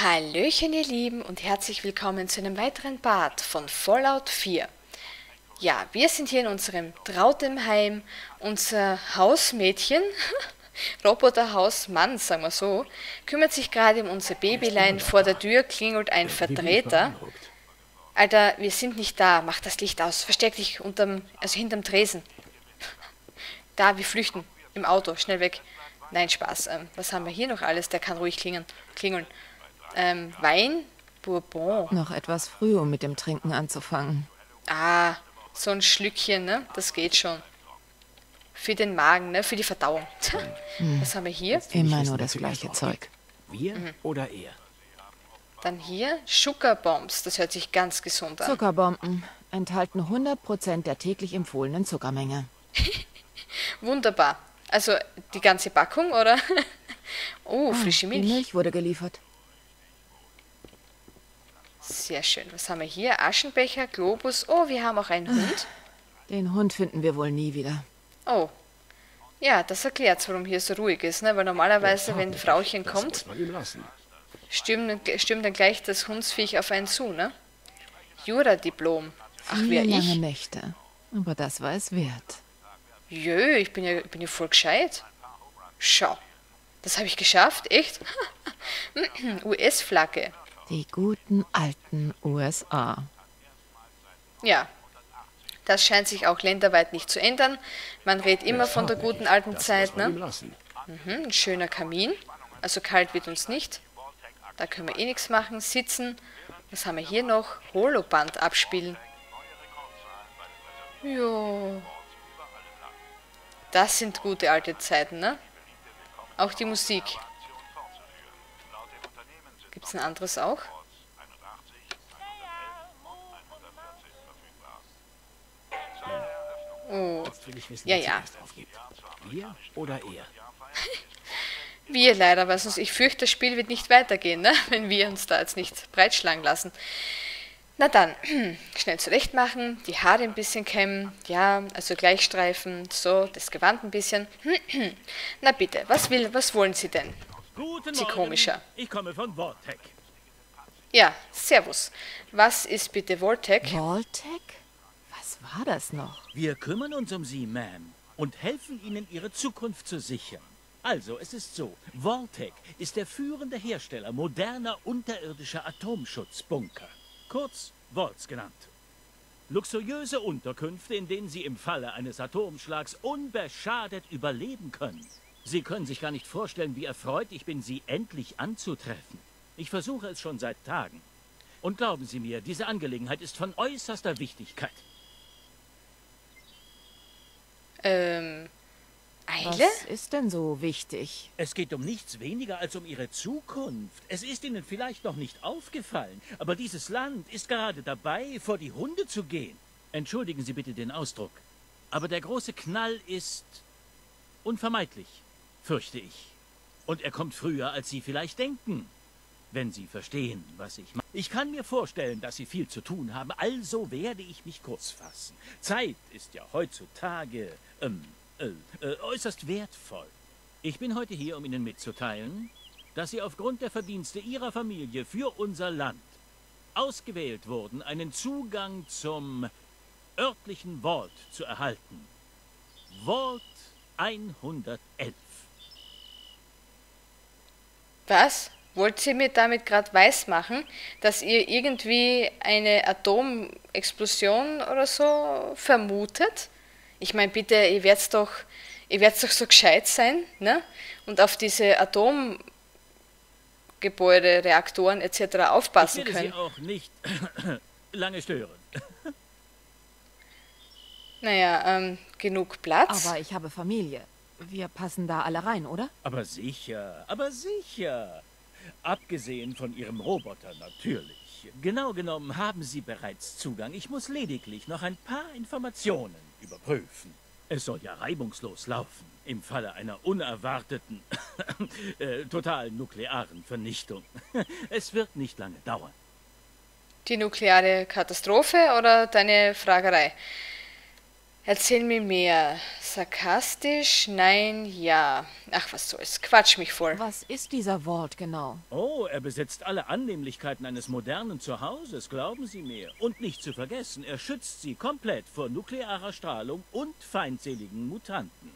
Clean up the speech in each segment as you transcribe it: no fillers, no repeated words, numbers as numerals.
Hallöchen ihr Lieben und herzlich willkommen zu einem weiteren Part von Fallout 4. Ja, wir sind hier in unserem Trautenheim. Unser Hausmädchen, Roboterhausmann, sagen wir so, kümmert sich gerade um unser Babylein. Vor der Tür klingelt ein Vertreter. Alter, wir sind nicht da, mach das Licht aus, versteck dich hinterm Tresen. Da, wir flüchten, im Auto, schnell weg. Nein, Spaß. Was haben wir hier noch alles? Der kann ruhig klingeln. Wein? Bourbon. Noch etwas früh, um mit dem Trinken anzufangen. Ah, so ein Schlückchen, ne? Das geht schon. Für den Magen, ne? Für die Verdauung. Was haben wir hier? Immer nur das gleiche Zeug. Wir oder er? Dann hier Sugarbombs. Das hört sich ganz gesund an. Zuckerbomben enthalten 100% der täglich empfohlenen Zuckermenge. Wunderbar. Also die ganze Packung, oder? Oh, frische Milch. Die Milch wurde geliefert. Sehr schön. Was haben wir hier? Aschenbecher, Globus. Oh, wir haben auch einen Hund. Den Hund finden wir wohl nie wieder. Oh. Ja, das erklärt, warum hier so ruhig ist, ne? Weil normalerweise, wenn ein Frauchen kommt, stürmt dann gleich das Hundsviech auf einen zu, ne? Juradiplom. Ach, wer ich? Lange Nächte. Aber das war es wert. Jö, ich bin ja voll gescheit. Schau, das habe ich geschafft, echt? US-Flagge. Die guten alten USA. Ja, das scheint sich auch länderweit nicht zu ändern. Man redet immer von der guten alten Zeit, ne? Ein schöner Kamin, also kalt wird uns nicht. Da können wir eh nichts machen, sitzen. Was haben wir hier noch? Holoband abspielen. Jo. Das sind gute alte Zeiten, ne? Auch die Musik. Gibt's ein anderes auch? Oh. Ja, ja. Wir oder er? Wir leider, weil sonst, ich fürchte, das Spiel wird nicht weitergehen, ne? Wenn wir uns da jetzt nicht breitschlagen lassen. Na dann, schnell zurecht machen, die Haare ein bisschen kämmen, ja, also gleichstreifen, so, das Gewand ein bisschen. Na bitte, was wollen Sie denn? Guten Sie komischer. Ich komme von Vault-Tec. Ja, servus. Was ist bitte Vault-Tec? Vault-Tec? Was war das noch? Wir kümmern uns um Sie, Ma'am, und helfen Ihnen, Ihre Zukunft zu sichern. Also, es ist so, Vault-Tec ist der führende Hersteller moderner unterirdischer Atomschutzbunker. Kurz Vaults genannt. Luxuriöse Unterkünfte, in denen Sie im Falle eines Atomschlags unbeschadet überleben können. Sie können sich gar nicht vorstellen, wie erfreut ich bin, Sie endlich anzutreffen. Ich versuche es schon seit Tagen. Und glauben Sie mir, diese Angelegenheit ist von äußerster Wichtigkeit. Eile? Was ist denn so wichtig? Es geht um nichts weniger als um Ihre Zukunft. Es ist Ihnen vielleicht noch nicht aufgefallen, aber dieses Land ist gerade dabei, vor die Hunde zu gehen. Entschuldigen Sie bitte den Ausdruck, aber der große Knall ist unvermeidlich, fürchte ich. Und er kommt früher, als Sie vielleicht denken, wenn Sie verstehen, was ich meine. Ich kann mir vorstellen, dass Sie viel zu tun haben, also werde ich mich kurz fassen. Zeit ist ja heutzutage äußerst wertvoll. Ich bin heute hier, um Ihnen mitzuteilen, dass Sie aufgrund der Verdienste Ihrer Familie für unser Land ausgewählt wurden, einen Zugang zum örtlichen Vault zu erhalten. Vault 111. Was? Wollt ihr mir damit gerade weismachen, dass ihr irgendwie eine Atomexplosion oder so vermutet? Ich meine, bitte, ihr werdet doch so gescheit sein, ne? Und auf diese Atomgebäude, Reaktoren etc. aufpassen können. Ich will Sie auch nicht lange stören. Naja, genug Platz. Aber ich habe Familie. Wir passen da alle rein, oder? Aber sicher, aber sicher. Abgesehen von Ihrem Roboter natürlich. Genau genommen haben Sie bereits Zugang. Ich muss lediglich noch ein paar Informationen überprüfen. Es soll ja reibungslos laufen, im Falle einer unerwarteten, totalen nuklearen Vernichtung. Es wird nicht lange dauern. Die nukleare Katastrophe oder deine Fragerei? Erzähl mir mehr. Sarkastisch? Nein, ja. Ach, was soll's. Quatsch mich voll. Was ist dieser Vault genau? Oh, er besitzt alle Annehmlichkeiten eines modernen Zuhauses, glauben Sie mir. Und nicht zu vergessen, er schützt Sie komplett vor nuklearer Strahlung und feindseligen Mutanten.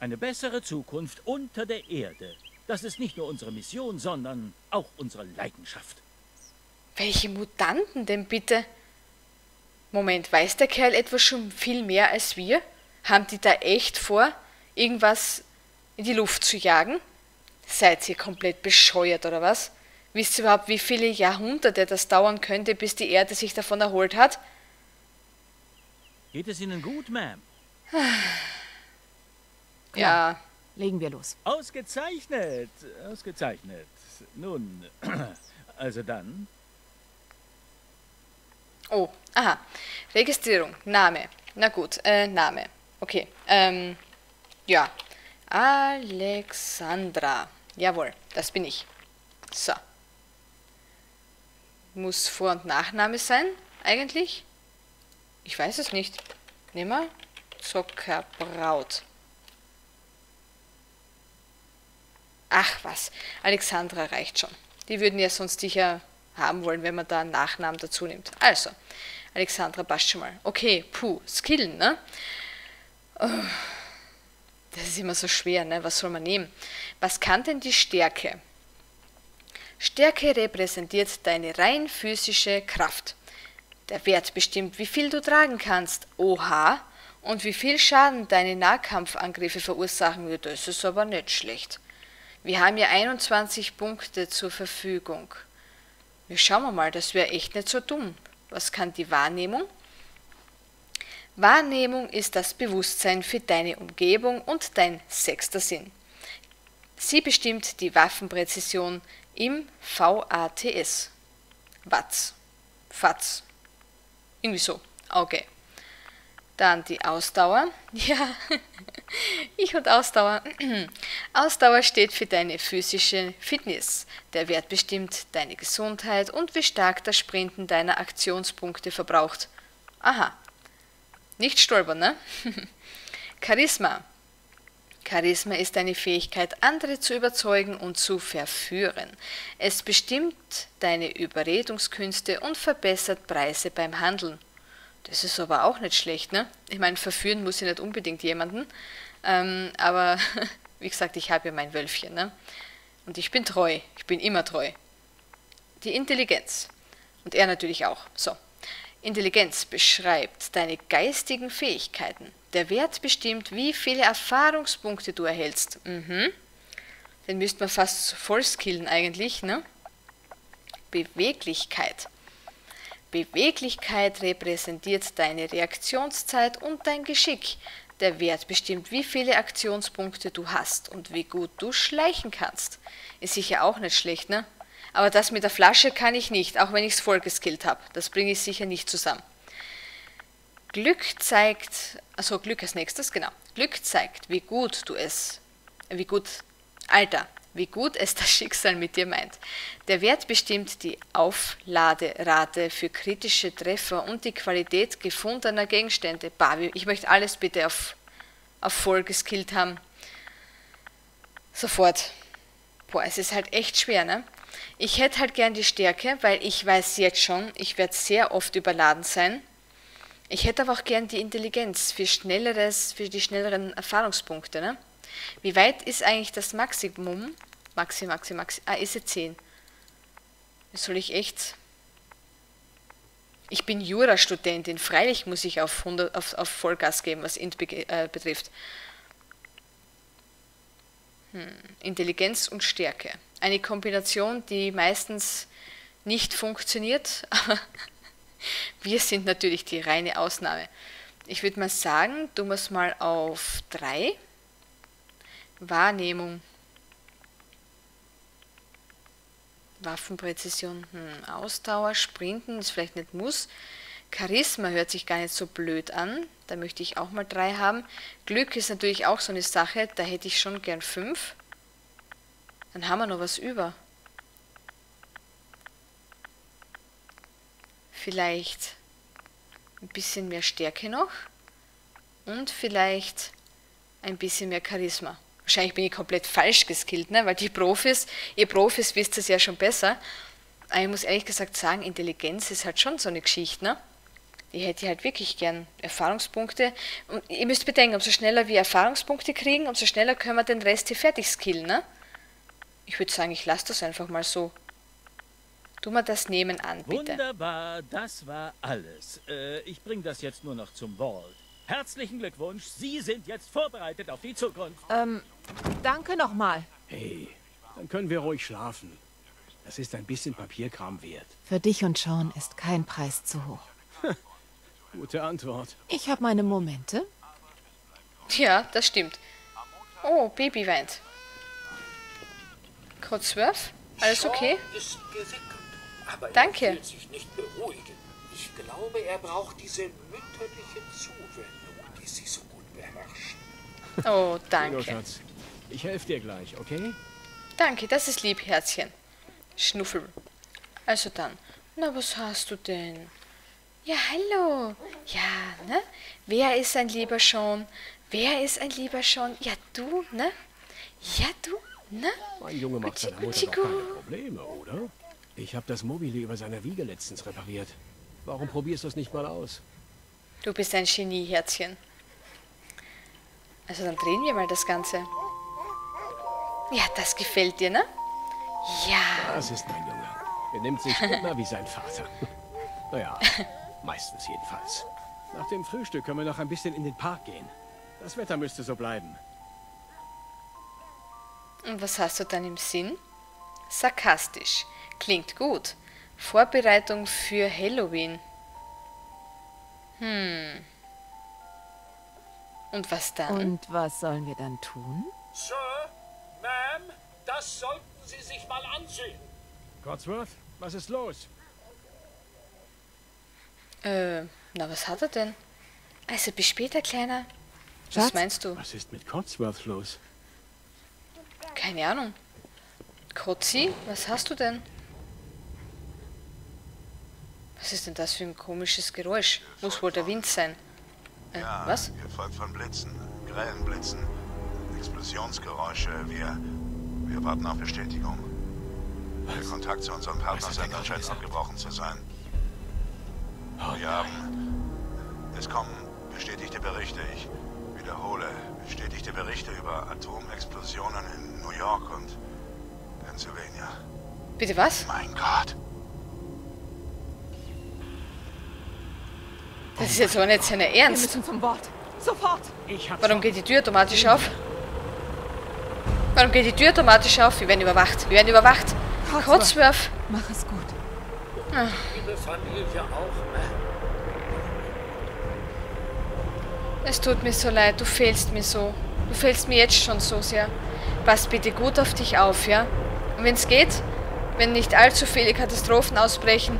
Eine bessere Zukunft unter der Erde. Das ist nicht nur unsere Mission, sondern auch unsere Leidenschaft. Welche Mutanten denn bitte? Moment, weiß der Kerl etwas schon viel mehr als wir? Haben die da echt vor, irgendwas in die Luft zu jagen? Seid ihr komplett bescheuert oder was? Wisst ihr überhaupt, wie viele Jahrhunderte das dauern könnte, bis die Erde sich davon erholt hat? Geht es Ihnen gut, Ma'am? Ja. Legen wir los. Ausgezeichnet, ausgezeichnet. Nun, also dann... Oh, aha. Registrierung, Name. Na gut, Name. Okay, ja. Alexandra. Jawohl, das bin ich. So. Muss Vor- und Nachname sein, eigentlich? Ich weiß es nicht. Nimm mal. Zockerbraut. Ach was, Alexandra reicht schon. Die würden ja sonst sicher... haben wollen, wenn man da einen Nachnamen dazu nimmt. Also, Alexandra passt schon mal. Okay, puh, Skillen, ne? Oh, das ist immer so schwer, ne? Was soll man nehmen? Was kann denn die Stärke? Stärke repräsentiert deine rein physische Kraft. Der Wert bestimmt, wie viel du tragen kannst. Oha! Und wie viel Schaden deine Nahkampfangriffe verursachen würden. Das ist aber nicht schlecht. Wir haben ja 21 Punkte zur Verfügung. Wir schauen mal, das wäre echt nicht so dumm. Was kann die Wahrnehmung? Wahrnehmung ist das Bewusstsein für deine Umgebung und dein sechster Sinn. Sie bestimmt die Waffenpräzision im VATS. VATS. VATS. Irgendwie so. Okay. Dann die Ausdauer. Ja, ich und Ausdauer. Ausdauer steht für deine physische Fitness. Der Wert bestimmt deine Gesundheit und wie stark das Sprinten deiner Aktionspunkte verbraucht. Aha. Nicht stolpern, ne? Charisma. Charisma ist eine Fähigkeit, andere zu überzeugen und zu verführen. Es bestimmt deine Überredungskünste und verbessert Preise beim Handeln. Das ist aber auch nicht schlecht, ne? Ich meine, verführen muss ich nicht unbedingt jemanden. Aber, wie gesagt, ich habe ja mein Wölfchen, ne? Und ich bin treu. Ich bin immer treu. Die Intelligenz. Und er natürlich auch. So. Intelligenz beschreibt deine geistigen Fähigkeiten. Der Wert bestimmt, wie viele Erfahrungspunkte du erhältst. Mhm. Den müsste man fast voll skillen eigentlich, ne? Beweglichkeit. Beweglichkeit repräsentiert deine Reaktionszeit und dein Geschick. Der Wert bestimmt, wie viele Aktionspunkte du hast und wie gut du schleichen kannst. Ist sicher auch nicht schlecht, ne? Aber das mit der Flasche kann ich nicht, auch wenn ich es voll geskillt habe. Das bringe ich sicher nicht zusammen. Glück zeigt, also Glück als nächstes, genau. Glück zeigt, wie gut du es, wie gut es das Schicksal mit dir meint. Der Wert bestimmt die Aufladerate für kritische Treffer und die Qualität gefundener Gegenstände. Bah, ich möchte alles bitte auf voll geskillt haben. Sofort. Boah, es ist halt echt schwer, ne? Ich hätte halt gern die Stärke, weil ich weiß jetzt schon, ich werde sehr oft überladen sein. Ich hätte aber auch gern die Intelligenz für die schnelleren Erfahrungspunkte, ne? Wie weit ist eigentlich das Maximum? Maxi. Ah, ist jetzt 10. Soll ich echt? Ich bin Jurastudentin. Freilich muss ich auf Vollgas geben, was Int betrifft. Intelligenz und Stärke. Eine Kombination, die meistens nicht funktioniert. Aber wir sind natürlich die reine Ausnahme. Ich würde mal sagen, tun wir es mal auf 3. Wahrnehmung. Waffenpräzision. Ausdauer, Sprinten, das vielleicht nicht muss. Charisma hört sich gar nicht so blöd an. Da möchte ich auch mal 3 haben. Glück ist natürlich auch so eine Sache. Da hätte ich schon gern 5. Dann haben wir noch was über. Vielleicht ein bisschen mehr Stärke noch. Und vielleicht ein bisschen mehr Charisma. Wahrscheinlich bin ich komplett falsch geskillt, ne? Weil die Profis, ihr Profis wisst es ja schon besser. Aber ich muss ehrlich gesagt sagen, Intelligenz ist halt schon so eine Geschichte, ne? Ich hätte halt wirklich gern Erfahrungspunkte. Und ihr müsst bedenken, umso schneller wir Erfahrungspunkte kriegen, umso schneller können wir den Rest hier fertig skillen, ne? Ich würde sagen, ich lasse das einfach mal so. Tu mal das nebenan, bitte. Wunderbar, das war alles. Ich bringe das jetzt nur noch zum Vault. Herzlichen Glückwunsch, Sie sind jetzt vorbereitet auf die Zukunft. Danke nochmal. Hey, dann können wir ruhig schlafen. Das ist ein bisschen Papierkram wert. Für dich und Shaun ist kein Preis zu hoch. Gute Antwort. Ich habe meine Momente. Ja, das stimmt. Oh, Baby weint. Codsworth? Alles okay? Aber danke. Er fühlt sich nicht beruhigt. Ich glaube, er braucht diese mütterliche Zuwendung, die sie so gut beherrschen. Oh, danke. Hallo, Schatz. Ich helfe dir gleich, okay? Danke, das ist lieb, Herzchen. Schnuffel. Also dann. Na, was hast du denn? Ja, hallo. Ja, ne? Wer ist ein lieber Shaun? Wer ist ein lieber Shaun? Ja, du, ne? Ja, du, ne? Mein Junge macht seiner Mutter doch keine Probleme, oder? Ich habe das Mobile über seiner Wiege letztens repariert. Warum probierst du es nicht mal aus? Du bist ein Genie, Herzchen. Also dann drehen wir mal das Ganze. Ja, das gefällt dir, ne? Ja. Das ist mein Junge. Er nimmt sich immer wie sein Vater. Naja, meistens jedenfalls. Nach dem Frühstück können wir noch ein bisschen in den Park gehen. Das Wetter müsste so bleiben. Und was hast du dann im Sinn? Sarkastisch. Klingt gut. Vorbereitung für Halloween. Hm. Und was dann? Und was sollen wir dann tun? Sir, Ma'am, das sollten Sie sich mal ansehen. Codsworth, was ist los? Na, was hat er denn? Also, bis später, Kleiner. Was meinst du? Was ist mit Codsworth los? Keine Ahnung. Codzi, was hast du denn? Was ist denn das für ein komisches Geräusch? Muss wohl der Wind sein. Ja, was? Gefolgt von Blitzen, grellen Blitzen, Explosionsgeräusche. Wir warten auf Bestätigung. Der Kontakt zu unserem Partnersender scheint abgebrochen zu sein. Wir haben... Es kommen bestätigte Berichte, ich wiederhole, bestätigte Berichte über Atomexplosionen in New York und Pennsylvania. Bitte was? Mein Gott. Das ist jetzt aber nicht seine Ernst. Wir müssen zum Bord. Sofort. Warum geht die Tür automatisch auf? Warum geht die Tür automatisch auf? Wir werden überwacht. Wir werden überwacht. Codsworth. Mach es gut. Ach. Es tut mir so leid. Du fehlst mir so. Du fehlst mir jetzt schon so sehr. Pass bitte gut auf dich auf, ja? Und wenn es geht, wenn nicht allzu viele Katastrophen ausbrechen...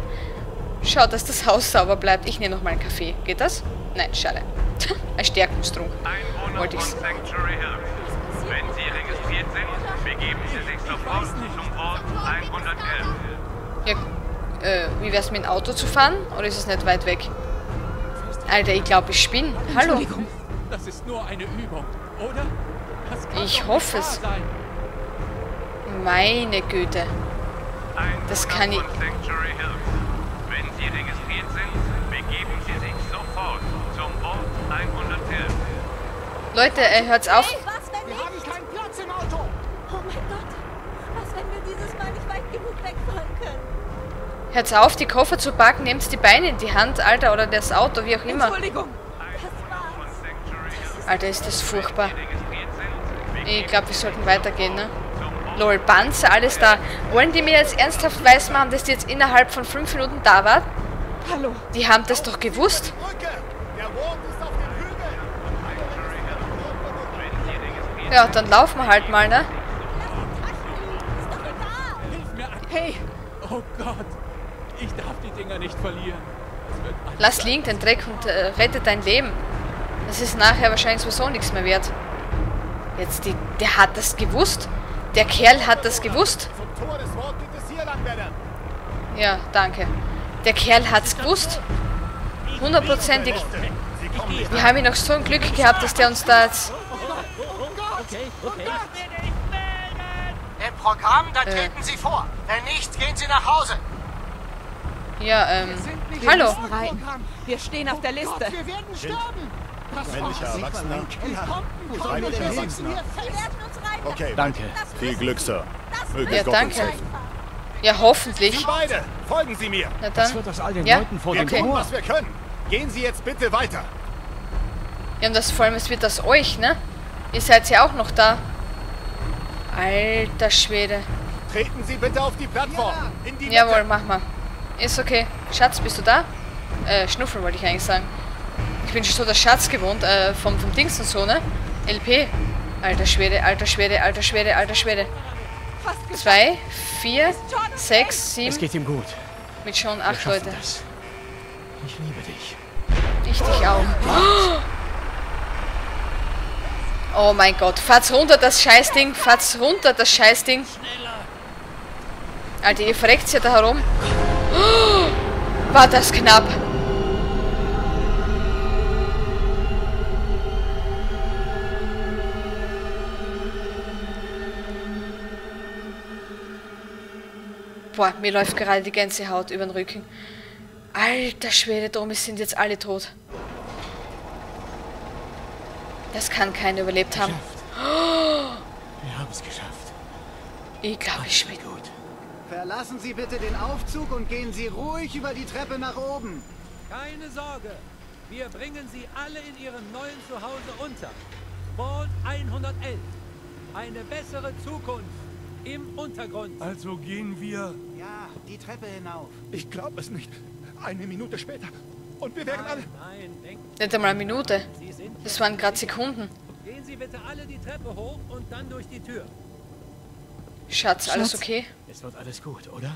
Schau, dass das Haus sauber bleibt. Ich nehme nochmal einen Kaffee. Geht das? Nein, schade. Ein Stärkungstrunk. Wollte ich's. Wenn Sie registriert sind, begeben Sie sich sofort zum Vault 111. Ja, wie wär's mit dem Auto zu fahren? Oder ist es nicht weit weg? Alter, ich glaube, ich spinne. Hallo. Entschuldigung. Das ist nur eine Übung, oder? Das kann ich hoffe es. Sein. Meine Güte. Das kann ich... registriert sind, begeben Sie sich sofort zum Vault 111. Leute, hört's auf. Hey, was, wenn wir haben keinen Platz im Auto. Oh mein Gott, was, wenn wir dieses Mal nicht weit genug wegfahren können? Hört's auf, die Koffer zu packen, nehmt die Beine in die Hand, Alter, oder das Auto, wie auch immer. Entschuldigung, das war's. Alter, ist das furchtbar. Ich glaube, wir sollten weitergehen, ne? Lol, Panzer, alles da. Wollen die mir jetzt ernsthaft weismachen, dass die jetzt innerhalb von 5 Minuten da waren? Hallo. Die haben das doch gewusst. Ja, dann laufen wir halt mal, ne? Hey. Oh Gott. Ich darf die Dinger nicht verlieren. Lass liegen den Dreck und rette dein Leben. Das ist nachher wahrscheinlich sowieso nichts mehr wert. Jetzt, der hat das gewusst. Der Kerl hat das gewusst. Ja, danke. Der Kerl hat's gewusst. Hundertprozentig. Wir haben ja noch so ein Glück gehabt, dass der uns da jetzt... Im Programm, da treten Sie vor. Wenn nicht, gehen Sie nach Hause. Ja, hallo. Wir stehen auf der Liste. Oh Gott, wir werden sterben. Männlicher Erwachsener. Männlicher Erwachsener. Okay, danke. Viel Glück, Sir. Ja, danke. Ja, hoffentlich. Sie beide, folgen Sie mir. Na dann. Ja, okay. Was wir können. Gehen Sie jetzt bitte weiter. Ja, und das vor allem, es wird das euch, ne? Ihr seid ja auch noch da. Alter Schwede. Treten Sie bitte auf die Plattform. In die Jawohl, mach mal. Ist okay. Schatz, bist du da? Schnuffel wollte ich eigentlich sagen. Ich bin schon so der Schatz gewohnt, vom Dings und so, ne? LP. Alter Schwede, alter Schwede, alter Schwede, alter Schwede. 2, 4, 6, 7. Es geht ihm gut. Mit schon 8 Leute. Das. Ich liebe dich. Ich dich auch. Oh mein Gott. Fahrt's runter, das Scheißding. Fahrt's runter, das Scheißding. Alter, ihr verreckt's ja da herum. War das knapp. Boah, mir läuft gerade die Gänsehaut über den Rücken. Alter Schwede, Domi, sind jetzt alle tot. Das kann keiner überlebt haben. Wir haben es geschafft. Ich glaube, ich schmecke gut. Verlassen Sie bitte den Aufzug und gehen Sie ruhig über die Treppe nach oben. Keine Sorge, wir bringen Sie alle in Ihrem neuen Zuhause unter. Vault 111. Eine bessere Zukunft. Im Untergrund. Also gehen wir... Ja, die Treppe hinauf. Ich glaube es nicht. Eine Minute später. Und wir werden alle... Nein, nicht einmal eine Minute. Das waren gerade Sekunden. Gehen Sie bitte alle die Treppe hoch und dann durch die Tür. Schatz, alles okay? Es wird alles gut, oder?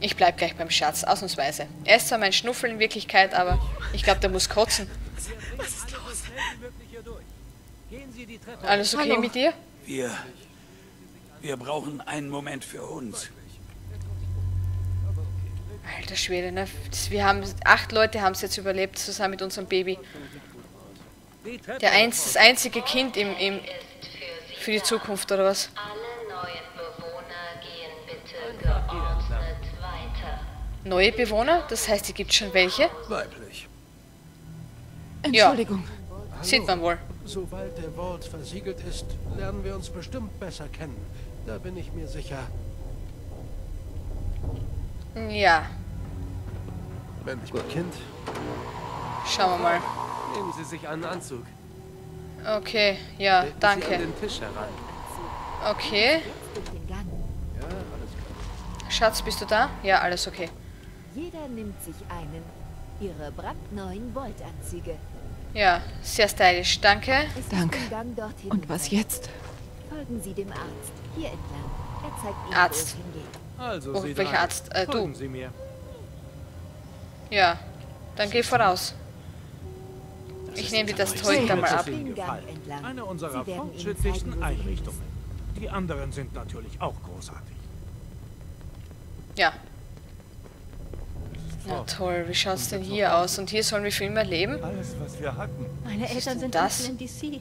Ich bleib gleich beim Schatz, ausnahmsweise. Er ist zwar mein Schnuffel in Wirklichkeit, aber ich glaube, der muss kotzen. Was ist los? Alles okay mit dir? Wir brauchen einen Moment für uns. Alter Schwede, ne? Wir haben 8 Leute haben es jetzt überlebt, zusammen mit unserem Baby. Das einzige Kind für die Zukunft, oder was? Alle neuen Bewohner gehen bitte geordnet weiter. Neue Bewohner? Das heißt, es gibt schon welche? Weiblich. Entschuldigung. Ja. Sieht man wohl. Sobald der Vault versiegelt ist, lernen wir uns bestimmt besser kennen. Da bin ich mir sicher. Ja. Menschbar Kind. Schauen wir mal. Nehmen Sie sich einen Anzug. Okay, ja, danke. An den Tisch heran. Okay. Schatz, bist du da? Ja, alles okay. Jeder nimmt sich einen. Ihre brandneuen Vault-Anzüge. Ja, sehr stylisch. Danke. Danke. Und was jetzt? Folgen Sie dem Arzt. Hier entlang. Er zeigt Ihnen, Arzt. Wo es hingeht. Also, welcher Arzt? Du. Sie mir. Ja, dann geh voraus. Ich nehme dir das Zeug da mal ab. Eine unserer fortschrittlichsten Einrichtungen. Die anderen sind natürlich auch großartig. Ja. Na toll, wie schaut's denn hier aus? Und hier sollen wir für immer leben? Alles, was wir hatten. Meine Eltern sind das in DC.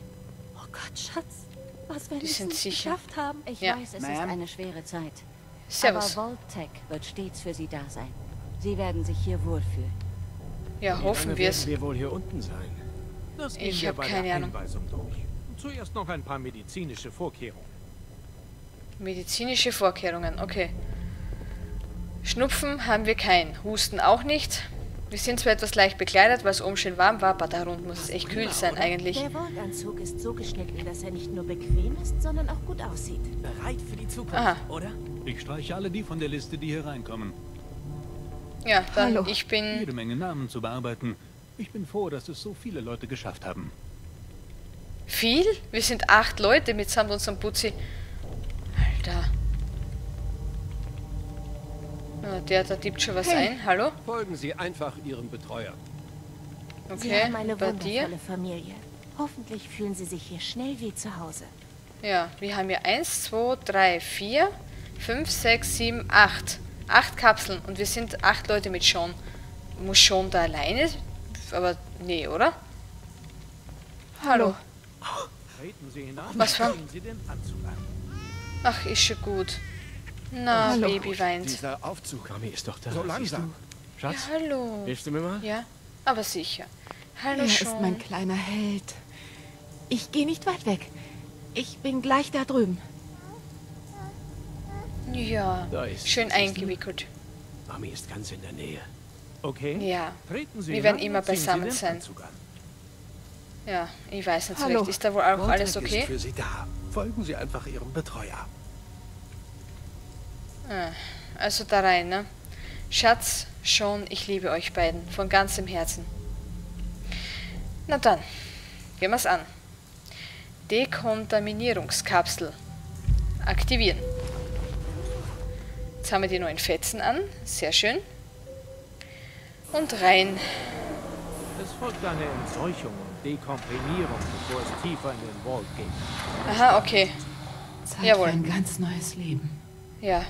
Oh Gott, Schatz, was wir nicht geschafft haben. Ich weiß, es ist eine schwere Zeit. Servus. Aber Vault-Tec wird stets für Sie da sein. Sie werden sich hier wohlfühlen. Ja, hoffen wir es. Wir wohl hier unten sein. Ich habe keine Ahnung. Zuerst noch ein paar medizinische Vorkehrungen. Medizinische Vorkehrungen, okay. Schnupfen haben wir keinen, Husten auch nicht. Wir sind zwar etwas leicht bekleidet, weil es oben schön warm war, aber da rund muss es echt kühl sein eigentlich. Der Vault-Anzug ist so geschnitten, dass er nicht nur bequem ist, sondern auch gut aussieht. Bereit für die Zukunft, oder? Ich streiche alle die von der Liste, die hier reinkommen. Ja, dann ich bin... Jede Menge Namen zu bearbeiten. Ich bin froh, dass es so viele Leute geschafft haben. Viel? Wir sind 8 Leute mitsamt unserem Putzi. Alter... Da tippt schon was ein. Hallo? Folgen Sie einfach Ihrem Betreuer. Okay, Sie haben eine wundervolle Familie. Hoffentlich fühlen Sie sich hier schnell wie zu Hause. Ja, wir haben hier 1, 2, 3, 4, 5, 6, 7, 8. 8 Kapseln und wir sind 8 Leute mit Shaun. Muss Shaun da alleine aber nee, oder? Hallo. Was war? Ach, ist schon gut. Na, hallo. Baby weint. Dieser Aufzug, Mami, ist doch da. So langsam. Schatz, ja, hallo. Hilfst du mir mal? Ja, aber sicher. Hallo, er ist mein kleiner Held. Ich gehe nicht weit weg. Ich bin gleich da drüben. Ja, da ist schön eingewickelt. Mami ist ganz in der Nähe. Okay. Ja, wir werden immer beisammen sein. Ja, ich weiß nicht so recht. Ist da wohl auch alles okay? Ist für Sie da. Folgen Sie einfach Ihrem Betreuer. Ah, also da rein, ne? Schatz, Shaun, ich liebe euch beiden. Von ganzem Herzen. Na dann, gehen wir's an. Dekontaminierungskapsel. Aktivieren. Jetzt haben wir die neuen Fetzen an. Sehr schön. Und rein. Es folgt eine Entseuchung und Dekomprimierung, bevor es tiefer in den Vault geht. Aha, okay. Zeit für ein ganz neues Leben. Ja.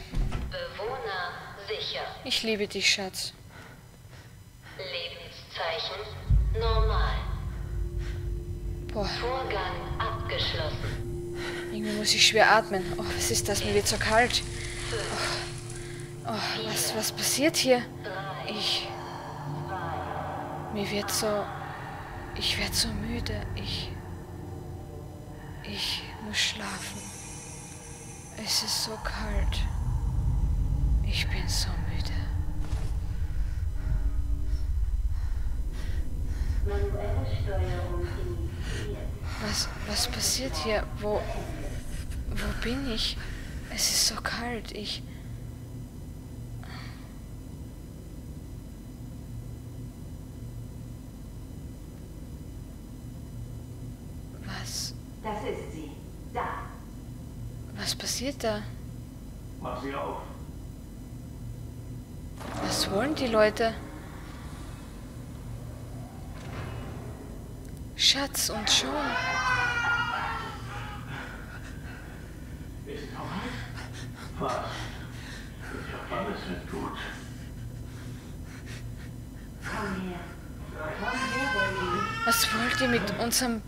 Bewohner sicher. Ich liebe dich, Schatz. Lebenszeichen normal. Boah. Vorgang abgeschlossen. Irgendwie muss ich schwer atmen. Oh, was ist das? Mir wird so kalt. Oh, oh, was passiert hier? Ich werde so müde. Ich muss schlafen. Es ist so kalt. Ich bin so müde. Was passiert hier? Wo bin ich? Es ist so kalt. Das ist sie. Da. Was passiert da? Mach sie auf. Was wollen die Leute? Schatz und Shaun. Ist noch was? Ich hab alles nicht gut. Komm her. Komm her, Baby. Was wollt ihr mit unserem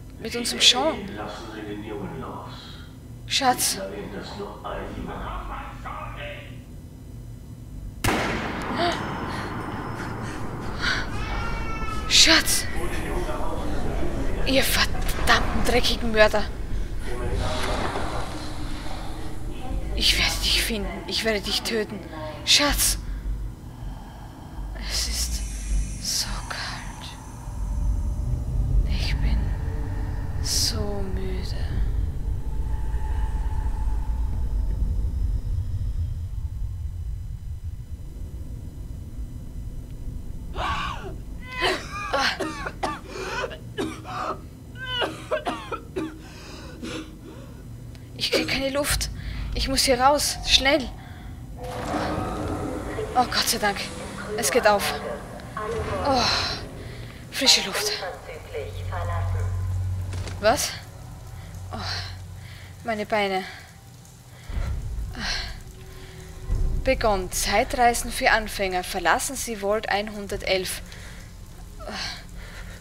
Shaun? Lassen Sie den Jungen los. Schatz. Schatz. Ihr verdammten dreckigen Mörder. Ich werde dich finden. Ich werde dich töten. Schatz. Es ist so kalt. Ich bin so müde. Ich kriege keine Luft. Ich muss hier raus. Schnell. Oh, Gott sei Dank. Es geht auf. Oh, frische Luft. Was? Oh, meine Beine. Begonnen. Zeitreisen für Anfänger. Verlassen Sie Vault 111.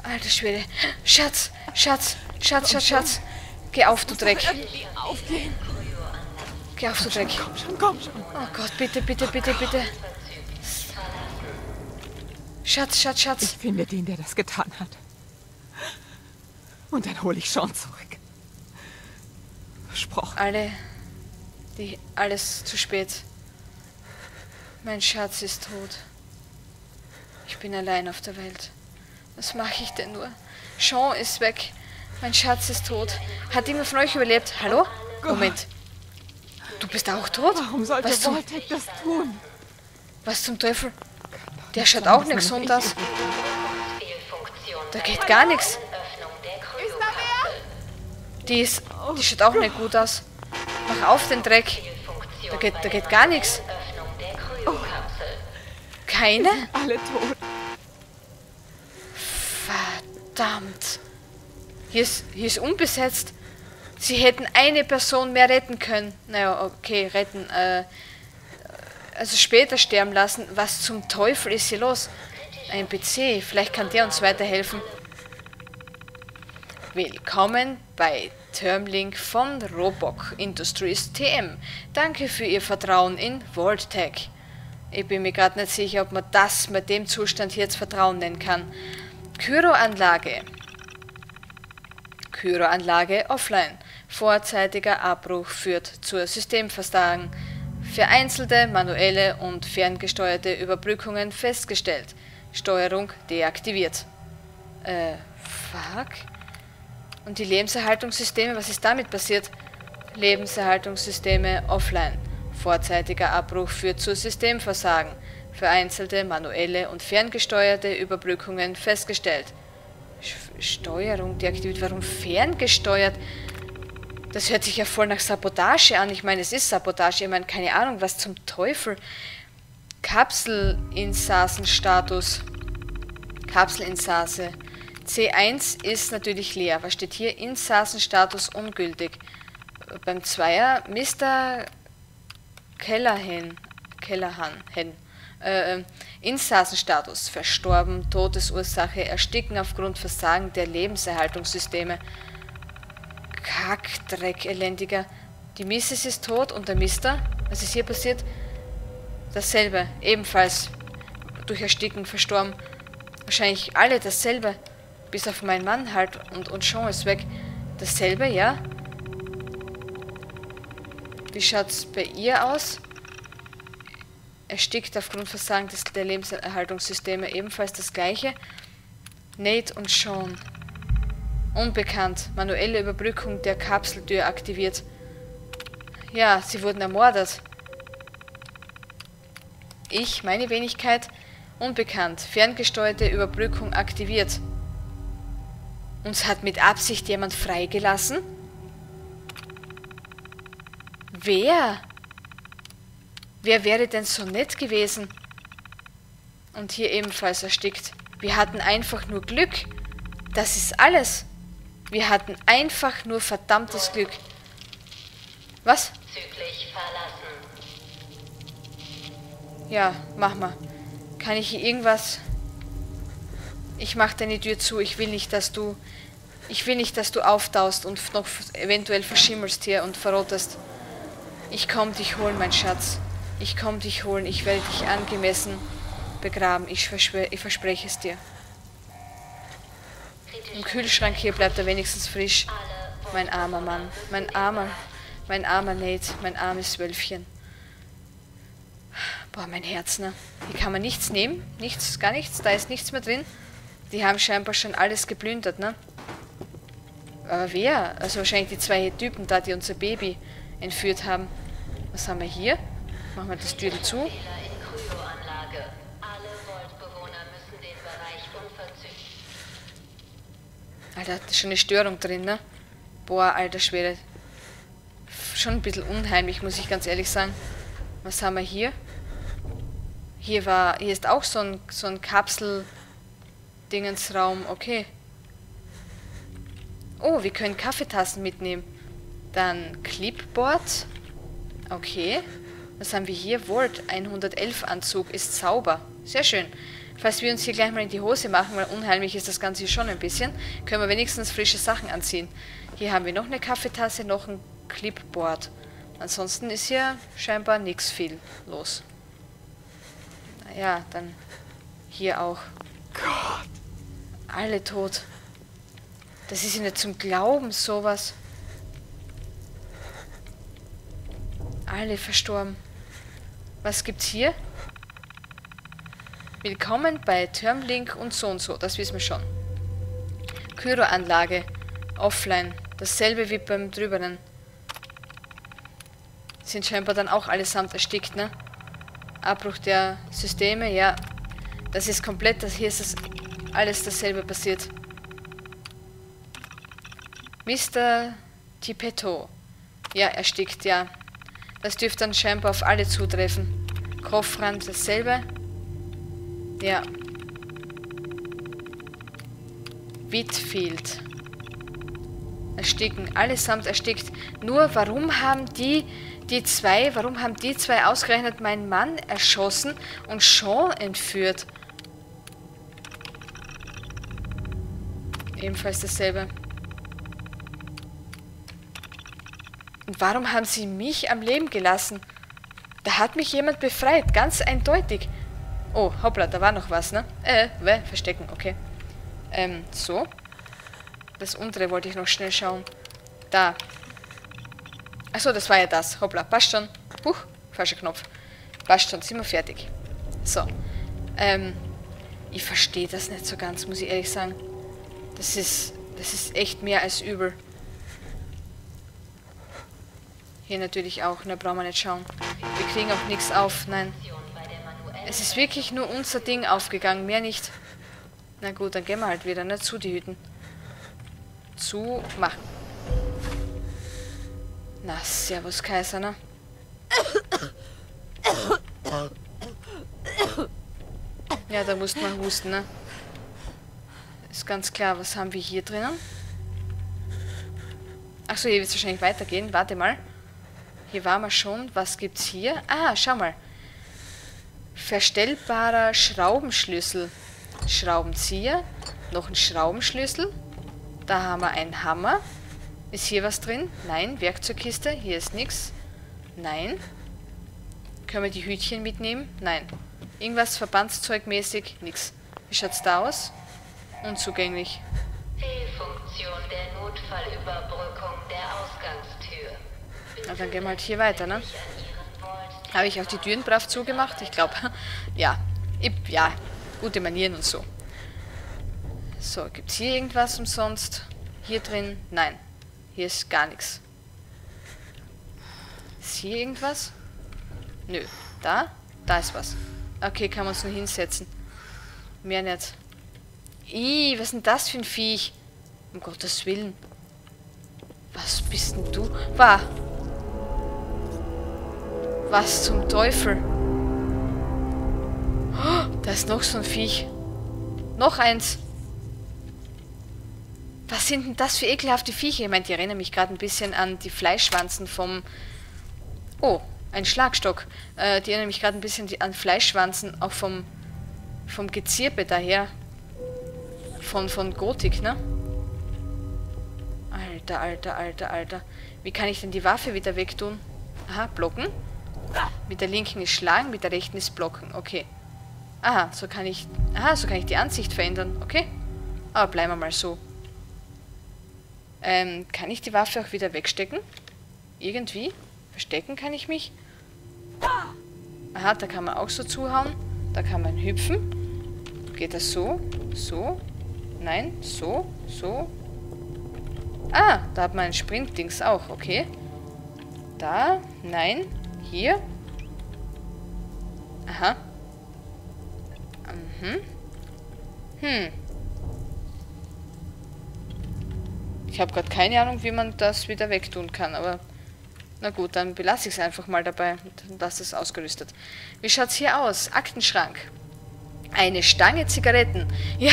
Alter Schwede. Schatz, Schatz, Schatz, Schatz, Schatz. Geh auf, du Dreck. Geh auf, du Dreck. Oh Gott, bitte, bitte, bitte, bitte. Schatz, Schatz, Schatz. Ich finde den, der das getan hat. Und dann hole ich Shaun zurück. Versprochen. Alles zu spät. Mein Schatz ist tot. Ich bin allein auf der Welt. Was mache ich denn nur? Shaun ist weg. Mein Schatz ist tot. Hat jemand von euch überlebt? Hallo? Moment. Du bist auch tot? Warum sollte Vault-Tec das tun? Was zum Teufel? Der schaut auch nichts rund aus. Da geht gar nichts. Die schaut auch nicht gut aus. Mach auf den Dreck. Da geht gar nichts. Keine? Alle tot. Verdammt. Hier ist unbesetzt. Sie hätten eine Person mehr retten können. Naja, okay, retten. Also später sterben lassen. Was zum Teufel ist hier los? Ein PC, vielleicht kann der uns weiterhelfen. Willkommen bei Termlink von Roboc Industries TM. Danke für Ihr Vertrauen in Vault-Tec. Ich bin mir gerade nicht sicher, ob man das mit dem Zustand hier jetzt Vertrauen nennen kann. Kyroanlage. Kyroanlage offline. Vorzeitiger Abbruch führt zur Systemversagen. Vereinzelte manuelle und ferngesteuerte Überbrückungen festgestellt. Steuerung deaktiviert. Fuck. Und die Lebenserhaltungssysteme, was ist damit passiert? Lebenserhaltungssysteme offline. Vorzeitiger Abbruch führt zu Systemversagen. Vereinzelte manuelle und ferngesteuerte Überbrückungen festgestellt. Steuerung deaktiviert. Warum ferngesteuert? Das hört sich ja voll nach Sabotage an. Ich meine, es ist Sabotage. Ich meine, keine Ahnung, was zum Teufel. Kapselinsassenstatus. Kapselinsasse. C1 ist natürlich leer. Was steht hier? Insassenstatus ungültig. Beim Zweier Mr. Kellerhen. Insassenstatus. Verstorben. Todesursache. Ersticken aufgrund Versagen der Lebenserhaltungssysteme. Kackdreck, elendiger. Die Missis ist tot und der Mister. Was ist hier passiert? Dasselbe. Ebenfalls durch Ersticken verstorben. Wahrscheinlich alle dasselbe. Bis auf meinen Mann halt und Shaun ist weg. Dasselbe, ja? Wie schaut's bei ihr aus? Erstickt aufgrund Versagen der Lebenserhaltungssysteme. Ebenfalls das gleiche. Nate und Shaun. Unbekannt. Manuelle Überbrückung der Kapseltür aktiviert. Ja, sie wurden ermordet. Ich, meine Wenigkeit, unbekannt. Ferngesteuerte Überbrückung aktiviert. Uns hat mit Absicht jemand freigelassen? Wer? Wer wäre denn so nett gewesen? Und hier ebenfalls erstickt. Wir hatten einfach nur Glück. Das ist alles. Wir hatten einfach nur verdammtes Glück. Was? Zügig verlassen. Ja, mach mal. Kann ich hier irgendwas... Ich mach deine Tür zu. Ich will nicht, dass du auftaust und noch eventuell verschimmelst hier und verrottest. Ich komm dich holen, mein Schatz. Ich komm dich holen. Ich werde dich angemessen begraben. Ich verspreche es dir. Im Kühlschrank hier bleibt er wenigstens frisch. Mein armer Mann. Mein armer Nate. Mein armes Wölfchen. Boah, mein Herz, ne? Hier kann man nichts nehmen. Nichts, gar nichts. Da ist nichts mehr drin. Die haben scheinbar schon alles geplündert, ne? Aber wer? Also wahrscheinlich die zwei Typen da, die unser Baby entführt haben. Was haben wir hier? Machen wir das Türchen zu. Alter, da ist schon eine Störung drin, ne? Boah, alter Schwede. Schon ein bisschen unheimlich, muss ich ganz ehrlich sagen. Was haben wir hier? Hier ist auch so ein Kapsel-Dingensraum. Okay. Oh, wir können Kaffeetassen mitnehmen. Dann Clipboard. Okay. Was haben wir hier? Vault 111 Anzug ist sauber. Sehr schön. Falls wir uns hier gleich mal in die Hose machen, weil unheimlich ist das Ganze schon ein bisschen, können wir wenigstens frische Sachen anziehen. Hier haben wir noch eine Kaffeetasse, noch ein Clipboard. Ansonsten ist hier scheinbar nichts viel los. Naja, dann hier auch. Gott. Alle tot. Das ist ja nicht zum Glauben, sowas. Alle verstorben. Was gibt's hier? Willkommen bei Termlink und so, das wissen wir schon. Kyroanlage, offline, dasselbe wie beim drüberen. Sind scheinbar dann auch allesamt erstickt, ne? Abbruch der Systeme, ja. Das ist komplett, hier ist das alles dasselbe passiert. Mr. Tippetto. Ja, erstickt, ja. Das dürfte dann scheinbar auf alle zutreffen. Kopfrand, dasselbe. Ja. Whitfield. Ersticken. Allesamt erstickt. Nur warum haben die zwei ausgerechnet meinen Mann erschossen und Shaun entführt? Ebenfalls dasselbe. Und warum haben sie mich am Leben gelassen? Da hat mich jemand befreit, ganz eindeutig. Oh, hoppla, da war noch was, ne? Verstecken, okay. So. Das untere wollte ich noch schnell schauen. Da. Achso, das war ja das. Hoppla, passt schon. Huch, falscher Knopf. Passt schon, sind wir fertig. So. Ich verstehe das nicht so ganz, muss ich ehrlich sagen. Das ist echt mehr als übel. Hier natürlich auch, ne, brauchen wir nicht schauen. Wir kriegen auch nichts auf, nein. Es ist wirklich nur unser Ding aufgegangen, mehr nicht. Na gut, dann gehen wir halt wieder, ne, zu die Hütten. Zu machen. Na, servus Kaiser, ne? Ja, da musste man husten, ne? Ist ganz klar, was haben wir hier drinnen? Achso, hier wird es wahrscheinlich weitergehen. Warte mal. Hier waren wir schon. Was gibt's hier? Ah, schau mal. Verstellbarer Schraubenschlüssel. Schraubenzieher. Noch ein Schraubenschlüssel. Da haben wir einen Hammer. Ist hier was drin? Nein. Werkzeugkiste. Hier ist nichts. Nein. Können wir die Hütchen mitnehmen? Nein. Irgendwas verbandszeugmäßig? Nix. Wie schaut's da aus? Unzugänglich. Fehlfunktion der Notfallüberbrückung der Ausgangstür. Na, dann gehen wir halt hier weiter, ne? Habe ich auch die Türen brav zugemacht? Ich glaube, ja. Ja, gute Manieren und so. So, gibt's hier irgendwas umsonst? Hier drin? Nein. Hier ist gar nichts. Ist hier irgendwas? Nö. Da? Da ist was. Okay, kann man uns nur hinsetzen. Mehr nicht. Ih, was ist denn das für ein Viech? Um Gottes Willen. Was bist denn du? Wah! Was zum Teufel? Oh, da ist noch so ein Viech. Noch eins. Was sind denn das für ekelhafte Viecher? Ich meine, die erinnern mich gerade ein bisschen an die Fleischschwanzen vom... Oh, ein Schlagstock. Die erinnern mich gerade ein bisschen an Fleischschwanzen, auch vom Gezirpe daher. Von Gothic, ne? Alter, alter, alter, alter. Wie kann ich denn die Waffe wieder wegtun? Aha, blocken. Mit der linken ist schlagen, mit der rechten ist blocken. Okay. Aha, so kann ich... Aha, so kann ich die Ansicht verändern. Okay. Aber bleiben wir mal so. Kann ich die Waffe auch wieder wegstecken? Irgendwie? Verstecken kann ich mich? Aha, da kann man auch so zuhauen. Da kann man hüpfen. Geht das so? So? Nein, so, so. Ah, da hat man ein Sprint-Dings auch, okay. Da, nein, hier. Aha. Mhm. Hm. Ich habe gerade keine Ahnung, wie man das wieder wegtun kann, aber... Na gut, dann belasse ich es einfach mal dabei und lasse es ausgerüstet. Wie schaut's hier aus? Aktenschrank. Eine Stange Zigaretten. Ja,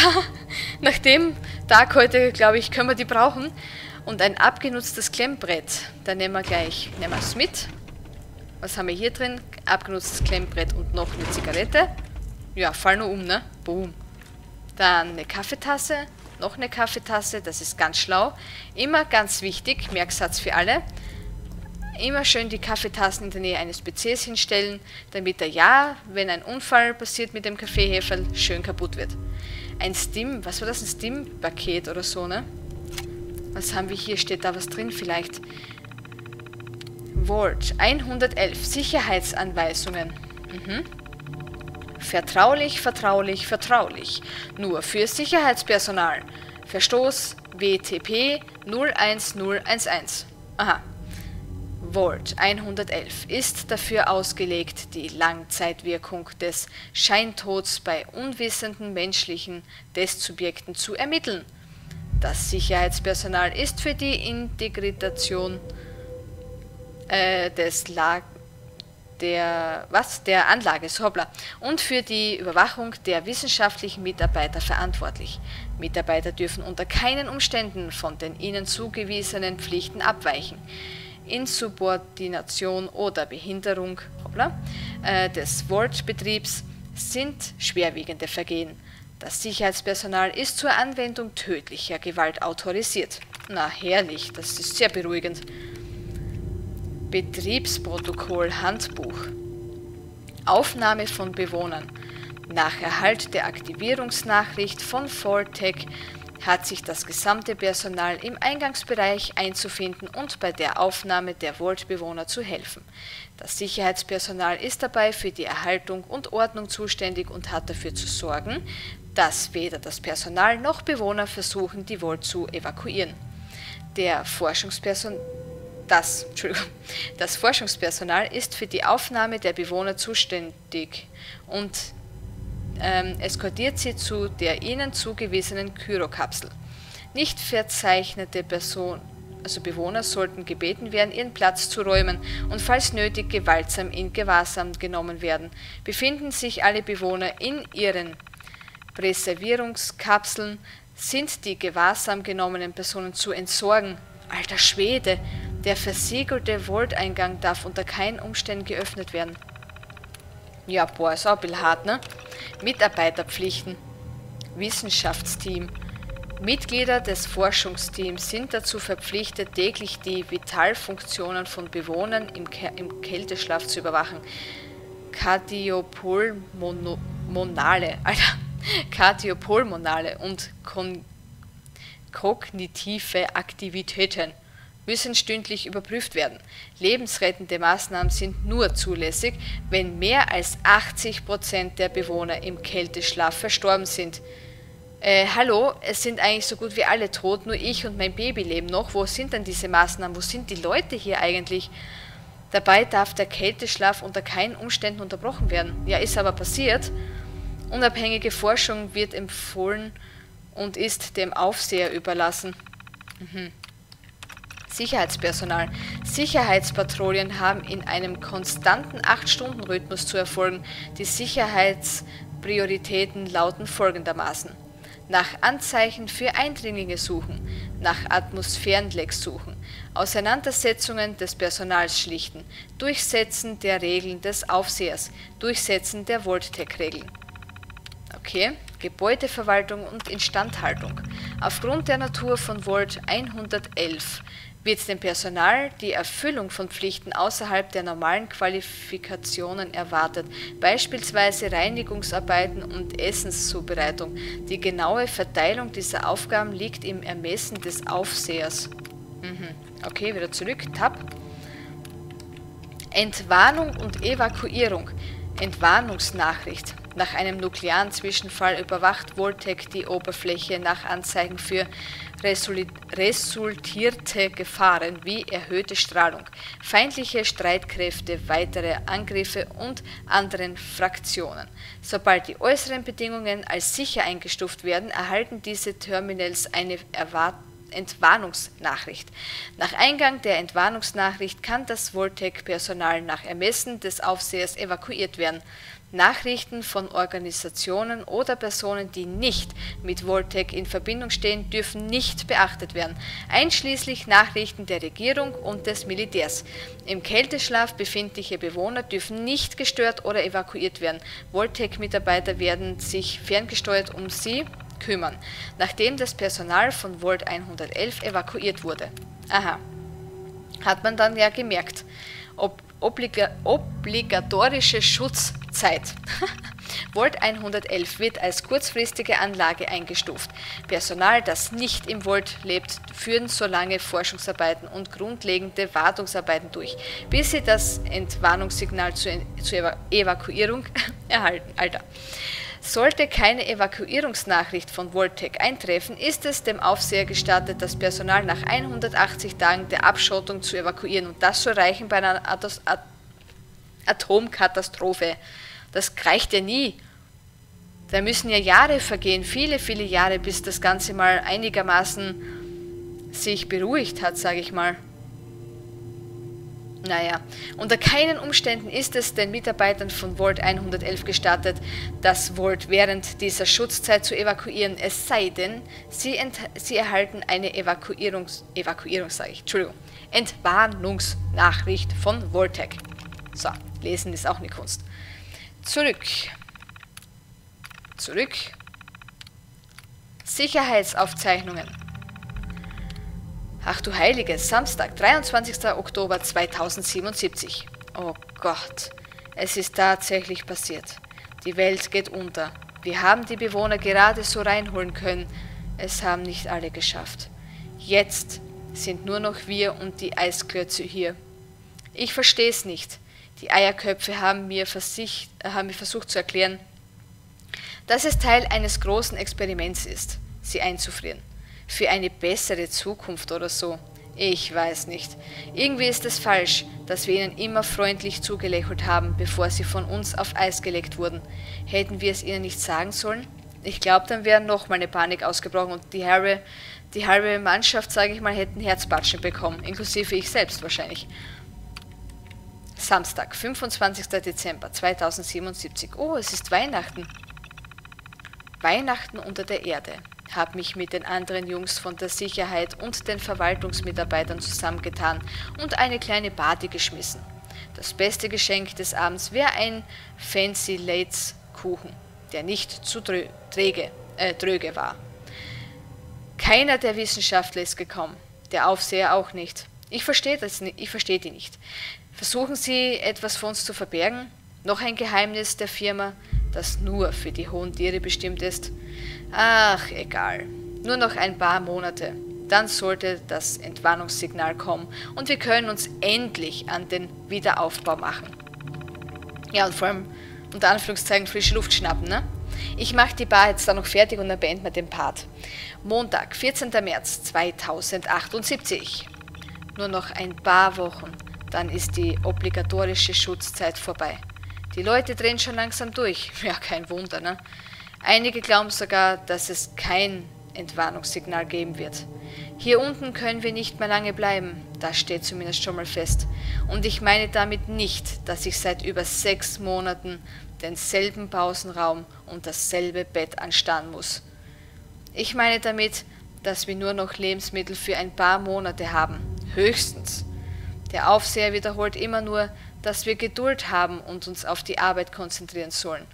nach dem Tag heute, glaube ich, können wir die brauchen. Und ein abgenutztes Klemmbrett. Da nehmen wir gleich, nehmen wir es mit. Was haben wir hier drin? Abgenutztes Klemmbrett und noch eine Zigarette. Ja, fall nur um, ne? Boom. Dann eine Kaffeetasse, noch eine Kaffeetasse, das ist ganz schlau. Immer ganz wichtig, Merksatz für alle. Immer schön die Kaffeetassen in der Nähe eines PCs hinstellen, damit er ja, wenn ein Unfall passiert mit dem Kaffeeheferl, schön kaputt wird. Ein Stim, was war das? Ein Stim-Paket oder so, ne? Was haben wir hier? Steht da was drin vielleicht? Vault 111, Sicherheitsanweisungen. Mhm. Vertraulich, vertraulich, vertraulich. Nur für Sicherheitspersonal. Verstoß WTP 01011. Aha. Vault 111 ist dafür ausgelegt, die Langzeitwirkung des Scheintods bei unwissenden menschlichen Testsubjekten zu ermitteln. Das Sicherheitspersonal ist für die Integration der Anlage, hoppla, und für die Überwachung der wissenschaftlichen Mitarbeiter verantwortlich. Mitarbeiter dürfen unter keinen Umständen von den ihnen zugewiesenen Pflichten abweichen. Insubordination oder Behinderung des Vault-Betriebs sind schwerwiegende Vergehen. Das Sicherheitspersonal ist zur Anwendung tödlicher Gewalt autorisiert. Na herrlich, das ist sehr beruhigend. Betriebsprotokoll Handbuch. Aufnahme von Bewohnern. Nach Erhalt der Aktivierungsnachricht von Vault-Tec hat sich das gesamte Personal im Eingangsbereich einzufinden und bei der Aufnahme der Vault-Bewohner zu helfen. Das Sicherheitspersonal ist dabei für die Erhaltung und Ordnung zuständig und hat dafür zu sorgen, dass weder das Personal noch Bewohner versuchen, die Vault zu evakuieren. Das Forschungspersonal ist für die Aufnahme der Bewohner zuständig und eskortiert sie zu der ihnen zugewiesenen Kyrokapsel. Nicht verzeichnete Bewohner sollten gebeten werden, ihren Platz zu räumen und falls nötig gewaltsam in Gewahrsam genommen werden. Befinden sich alle Bewohner in ihren Präservierungskapseln, sind die gewahrsam genommenen Personen zu entsorgen. Alter Schwede, der versiegelte Vault-Eingang darf unter keinen Umständen geöffnet werden. Ja, boah, ist auch ein bisschen hart, ne? Mitarbeiterpflichten. Wissenschaftsteam. Mitglieder des Forschungsteams sind dazu verpflichtet, täglich die Vitalfunktionen von Bewohnern im Kälteschlaf zu überwachen. Kardiopulmonale und kognitive Aktivitäten müssen stündlich überprüft werden. Lebensrettende Maßnahmen sind nur zulässig, wenn mehr als 80% der Bewohner im Kälteschlaf verstorben sind. Hallo, es sind eigentlich so gut wie alle tot, nur ich und mein Baby leben noch. Wo sind denn diese Maßnahmen? Wo sind die Leute hier eigentlich? Dabei darf der Kälteschlaf unter keinen Umständen unterbrochen werden. Ja, ist aber passiert. Unabhängige Forschung wird empfohlen und ist dem Aufseher überlassen. Sicherheitspersonal. Sicherheitspatrouillen haben in einem konstanten 8-Stunden-Rhythmus zu erfolgen. Die Sicherheitsprioritäten lauten folgendermaßen: nach Anzeichen für Eindringlinge suchen, nach Atmosphärenlecks suchen, Auseinandersetzungen des Personals schlichten, Durchsetzen der Regeln des Aufsehers, Durchsetzen der Vault-Tec-Regeln. Okay. Gebäudeverwaltung und Instandhaltung. Aufgrund der Natur von Vault 111 wird dem Personal die Erfüllung von Pflichten außerhalb der normalen Qualifikationen erwartet, beispielsweise Reinigungsarbeiten und Essenszubereitung. Die genaue Verteilung dieser Aufgaben liegt im Ermessen des Aufsehers. Okay, wieder zurück. Tab. Entwarnung und Evakuierung. Entwarnungsnachricht. Nach einem nuklearen Zwischenfall überwacht Vault-Tec die Oberfläche nach Anzeigen für resultierte Gefahren wie erhöhte Strahlung, feindliche Streitkräfte, weitere Angriffe und anderen Fraktionen. Sobald die äußeren Bedingungen als sicher eingestuft werden, erhalten diese Terminals eine Entwarnungsnachricht. Nach Eingang der Entwarnungsnachricht kann das Vault-Tec-Personal nach Ermessen des Aufsehers evakuiert werden. Nachrichten von Organisationen oder Personen, die nicht mit Vault-Tec in Verbindung stehen, dürfen nicht beachtet werden, einschließlich Nachrichten der Regierung und des Militärs. Im Kälteschlaf befindliche Bewohner dürfen nicht gestört oder evakuiert werden. Vault-Tec-Mitarbeiter werden sich ferngesteuert um sie kümmern, nachdem das Personal von Vault 111 evakuiert wurde. Aha, hat man dann ja gemerkt. Obligatorische Schutzzeit. Vault 111 wird als kurzfristige Anlage eingestuft. Personal, das nicht im Vault lebt, führen so lange Forschungsarbeiten und grundlegende Wartungsarbeiten durch, bis sie das Entwarnungssignal zur Evakuierung erhalten. Alter. Sollte keine Evakuierungsnachricht von Vault-Tec eintreffen, ist es dem Aufseher gestattet, das Personal nach 180 Tagen der Abschottung zu evakuieren und das soll reichen bei einer Atomkatastrophe. Das reicht ja nie. Da müssen ja Jahre vergehen, viele, viele Jahre, bis das Ganze mal einigermaßen sich beruhigt hat, sage ich mal. Naja, unter keinen Umständen ist es den Mitarbeitern von Vault 111 gestattet, das Vault während dieser Schutzzeit zu evakuieren, es sei denn, sie erhalten eine Entwarnungsnachricht von Vault-Tec. So, lesen ist auch eine Kunst. Zurück. Sicherheitsaufzeichnungen. Ach du Heilige, Samstag, 23. Oktober 2077. Oh Gott, es ist tatsächlich passiert. Die Welt geht unter. Wir haben die Bewohner gerade so reinholen können. Es haben nicht alle geschafft. Jetzt sind nur noch wir und die Eisklötze hier. Ich verstehe es nicht. Die Eierköpfe haben mir versucht zu erklären, dass es Teil eines großen Experiments ist, sie einzufrieren. Für eine bessere Zukunft oder so. Ich weiß nicht. Irgendwie ist es falsch, dass wir ihnen immer freundlich zugelächelt haben, bevor sie von uns auf Eis gelegt wurden. Hätten wir es ihnen nicht sagen sollen? Ich glaube, dann wäre nochmal eine Panik ausgebrochen und die halbe Mannschaft, sage ich mal, hätten Herzpatschen bekommen, inklusive ich selbst wahrscheinlich. Samstag, 25. Dezember 2077. Oh, es ist Weihnachten. Weihnachten unter der Erde. Habe mich mit den anderen Jungs von der Sicherheit und den Verwaltungsmitarbeitern zusammengetan und eine kleine Party geschmissen. Das beste Geschenk des Abends wäre ein Fancy Lates Kuchen, der nicht zu dröge war. Keiner der Wissenschaftler ist gekommen, der Aufseher auch nicht. Ich verstehe die nicht. Versuchen Sie, etwas von uns zu verbergen? Noch ein Geheimnis der Firma, das nur für die hohen Tiere bestimmt ist? Ach, egal. Nur noch ein paar Monate. Dann sollte das Entwarnungssignal kommen und wir können uns endlich an den Wiederaufbau machen. Ja, und vor allem unter Anführungszeichen frische Luft schnappen, ne? Ich mache die Bar jetzt dann noch fertig und dann beenden wir den Part. Montag, 14. März 2078. Nur noch ein paar Wochen, dann ist die obligatorische Schutzzeit vorbei. Die Leute drehen schon langsam durch. Ja, kein Wunder, ne? Einige glauben sogar, dass es kein Entwarnungssignal geben wird. Hier unten können wir nicht mehr lange bleiben. Das steht zumindest schon mal fest. Und ich meine damit nicht, dass ich seit über 6 Monaten denselben Pausenraum und dasselbe Bett anstarren muss. Ich meine damit, dass wir nur noch Lebensmittel für ein paar Monate haben. Höchstens. Der Aufseher wiederholt immer nur, dass wir Geduld haben und uns auf die Arbeit konzentrieren sollen.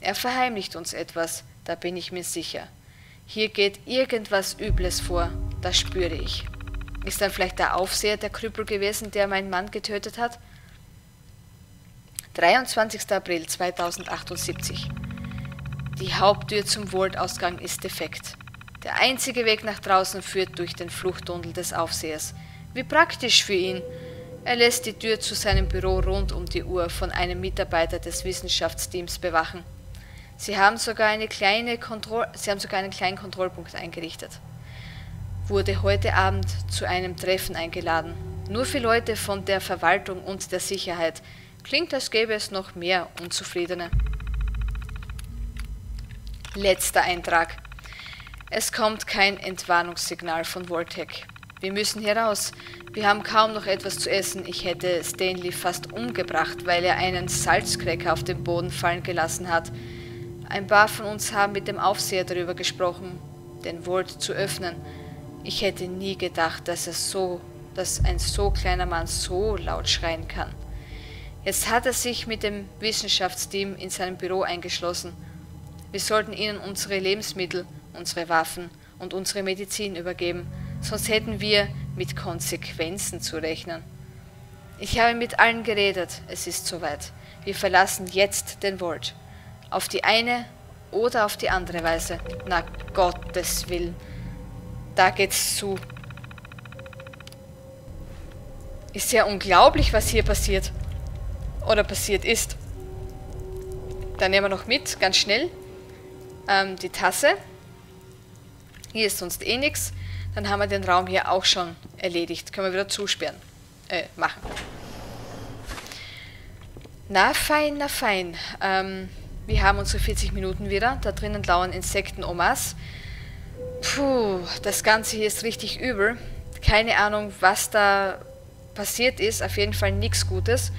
Er verheimlicht uns etwas, da bin ich mir sicher. Hier geht irgendwas Übles vor, das spüre ich. Ist dann vielleicht der Aufseher der Krüppel gewesen, der meinen Mann getötet hat? 23. April 2078. Die Haupttür zum Vault-Ausgang ist defekt. Der einzige Weg nach draußen führt durch den Fluchttunnel des Aufsehers. Wie praktisch für ihn! Er lässt die Tür zu seinem Büro rund um die Uhr von einem Mitarbeiter des Wissenschaftsteams bewachen. Sie haben sogar einen kleinen Kontrollpunkt eingerichtet. Wurde heute Abend zu einem Treffen eingeladen. Nur für Leute von der Verwaltung und der Sicherheit. Klingt, als gäbe es noch mehr Unzufriedene. Letzter Eintrag. Es kommt kein Entwarnungssignal von Vault-Tec. Wir müssen hier raus. Wir haben kaum noch etwas zu essen. Ich hätte Stanley fast umgebracht, weil er einen Salzcracker auf den Boden fallen gelassen hat. Ein paar von uns haben mit dem Aufseher darüber gesprochen, den Vault zu öffnen. Ich hätte nie gedacht, dass ein so kleiner Mann so laut schreien kann. Jetzt hat er sich mit dem Wissenschaftsteam in seinem Büro eingeschlossen. Wir sollten ihnen unsere Lebensmittel, unsere Waffen und unsere Medizin übergeben. Sonst hätten wir mit Konsequenzen zu rechnen. Ich habe mit allen geredet, es ist soweit. Wir verlassen jetzt den Vault. Auf die eine oder auf die andere Weise. Na Gottes Willen. Da geht's zu. Ist ja unglaublich, was hier passiert. Oder passiert ist. Dann nehmen wir noch mit, ganz schnell. Die Tasse. Hier ist sonst eh nichts. Dann haben wir den Raum hier auch schon erledigt. Können wir wieder zusperren. Machen. Na fein, na fein. Wir haben unsere 40 Minuten wieder. Da drinnen lauern Insekten-Omas. Puh, das Ganze hier ist richtig übel. Keine Ahnung, was da passiert ist. Auf jeden Fall nichts Gutes.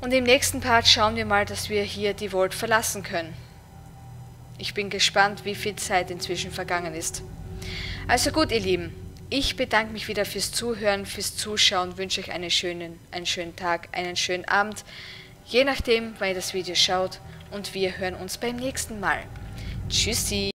Und im nächsten Part schauen wir mal, dass wir hier die Vault verlassen können. Ich bin gespannt, wie viel Zeit inzwischen vergangen ist. Also gut, ihr Lieben, ich bedanke mich wieder fürs Zuhören, fürs Zuschauen, wünsche euch einen schönen Tag, einen schönen Abend, je nachdem, wann ihr das Video schaut, und wir hören uns beim nächsten Mal. Tschüssi!